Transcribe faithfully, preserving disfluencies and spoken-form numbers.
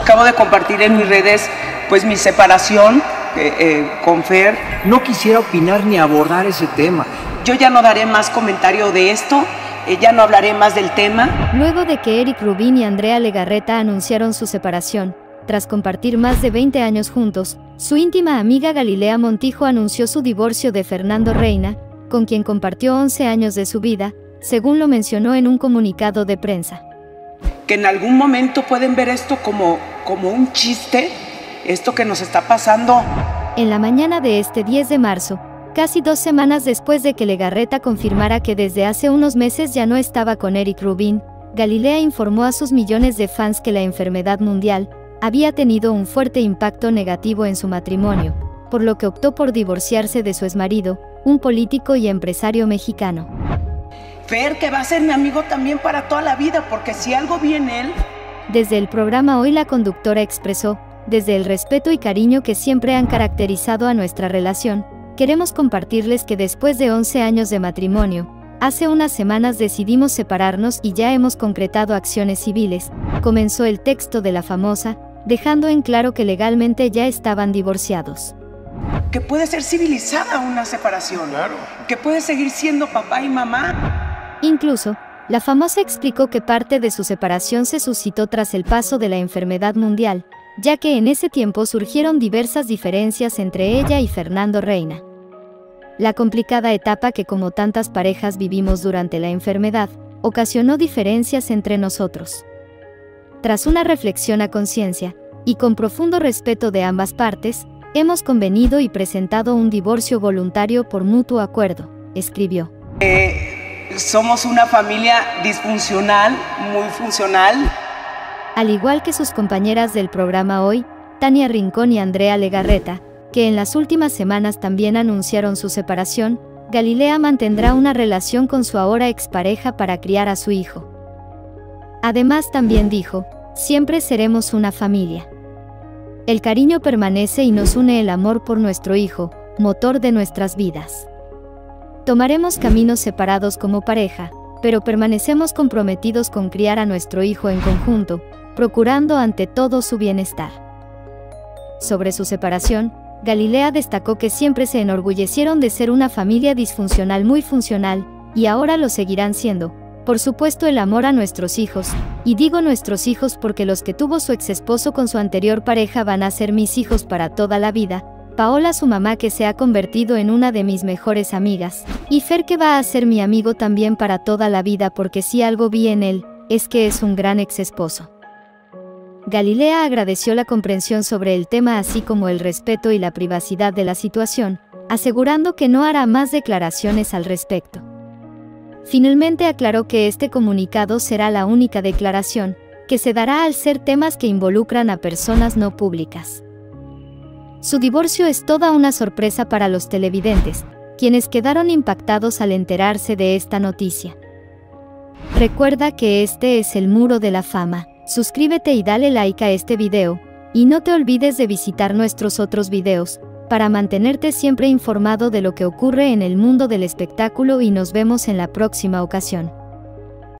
Acabo de compartir en mis redes pues mi separación eh, eh, con Fer. No quisiera opinar ni abordar ese tema. Yo ya no daré más comentario de esto, eh, ya no hablaré más del tema. Luego de que Erik Rubín y Andrea Legarreta anunciaron su separación, tras compartir más de veinte años juntos, su íntima amiga Galilea Montijo anunció su divorcio de Fernando Reina, con quien compartió once años de su vida, según lo mencionó en un comunicado de prensa. Que en algún momento pueden ver esto como, como un chiste, esto que nos está pasando. En la mañana de este diez de marzo, casi dos semanas después de que Legarreta confirmara que desde hace unos meses ya no estaba con Erik Rubín, Galilea informó a sus millones de fans que la enfermedad mundial había tenido un fuerte impacto negativo en su matrimonio, por lo que optó por divorciarse de su exmarido, un político y empresario mexicano. Fer, que va a ser mi amigo también para toda la vida, porque si algo viene él... Desde el programa Hoy, la conductora expresó, desde el respeto y cariño que siempre han caracterizado a nuestra relación, queremos compartirles que después de once años de matrimonio, hace unas semanas decidimos separarnos y ya hemos concretado acciones civiles, comenzó el texto de la famosa, dejando en claro que legalmente ya estaban divorciados. Que puede ser civilizada una separación, claro. Que puede seguir siendo papá y mamá. Incluso, la famosa explicó que parte de su separación se suscitó tras el paso de la enfermedad mundial, ya que en ese tiempo surgieron diversas diferencias entre ella y Fernando Reina. La complicada etapa que como tantas parejas vivimos durante la enfermedad, ocasionó diferencias entre nosotros. Tras una reflexión a conciencia, y con profundo respeto de ambas partes, hemos convenido y presentado un divorcio voluntario por mutuo acuerdo, escribió. Eh, somos una familia disfuncional, muy funcional. Al igual que sus compañeras del programa Hoy, Tania Rincón y Andrea Legarreta, que en las últimas semanas también anunciaron su separación, Galilea mantendrá una relación con su ahora expareja para criar a su hijo. Además también dijo, siempre seremos una familia. El cariño permanece y nos une el amor por nuestro hijo, motor de nuestras vidas. Tomaremos caminos separados como pareja, pero permanecemos comprometidos con criar a nuestro hijo en conjunto, procurando ante todo su bienestar. Sobre su separación, Galilea destacó que siempre se enorgullecieron de ser una familia disfuncional muy funcional, y ahora lo seguirán siendo. Por supuesto el amor a nuestros hijos, y digo nuestros hijos porque los que tuvo su exesposo con su anterior pareja van a ser mis hijos para toda la vida, Paola su mamá que se ha convertido en una de mis mejores amigas, y Fer que va a ser mi amigo también para toda la vida porque si algo vi en él, es que es un gran exesposo. Galilea agradeció la comprensión sobre el tema así como el respeto y la privacidad de la situación, asegurando que no hará más declaraciones al respecto. Finalmente aclaró que este comunicado será la única declaración que se dará al ser temas que involucran a personas no públicas. Su divorcio es toda una sorpresa para los televidentes, quienes quedaron impactados al enterarse de esta noticia. Recuerda que este es el Muro de la Fama. Suscríbete y dale like a este video, y no te olvides de visitar nuestros otros videos, para mantenerte siempre informado de lo que ocurre en el mundo del espectáculo y nos vemos en la próxima ocasión.